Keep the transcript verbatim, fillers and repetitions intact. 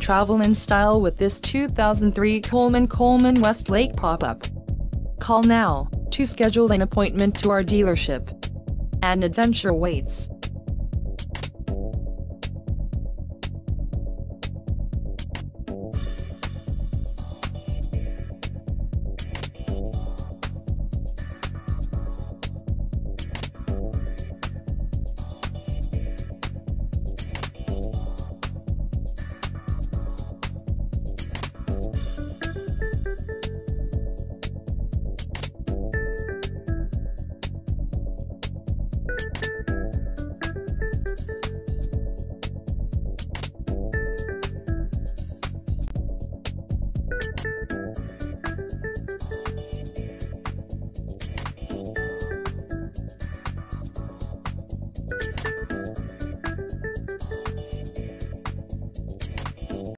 Travel in style with this two thousand three Coleman Coleman Westlake pop-up. Call now to schedule an appointment to our dealership. An adventure waits.